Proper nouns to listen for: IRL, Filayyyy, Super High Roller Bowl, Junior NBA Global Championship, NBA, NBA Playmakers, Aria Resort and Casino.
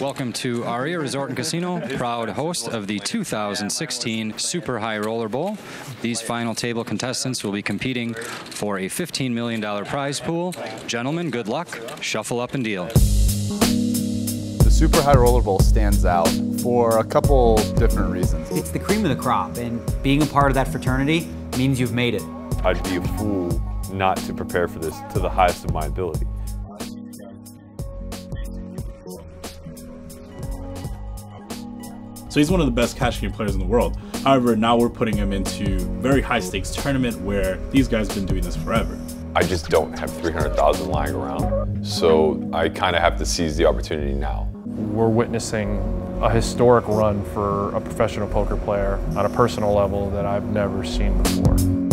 Welcome to Aria Resort and Casino, proud host of the 2016 Super High Roller Bowl. These final table contestants will be competing for a $15 million prize pool. Gentlemen, good luck. Shuffle up and deal. The Super High Roller Bowl stands out for a couple different reasons. It's the cream of the crop, and being a part of that fraternity means you've made it. I'd be a fool not to prepare for this to the highest of my ability. So he's one of the best cash game players in the world. However, now we're putting him into very high stakes tournament where these guys have been doing this forever. I just don't have 300,000 lying around, so I kind of have to seize the opportunity now. We're witnessing a historic run for a professional poker player on a personal level that I've never seen before.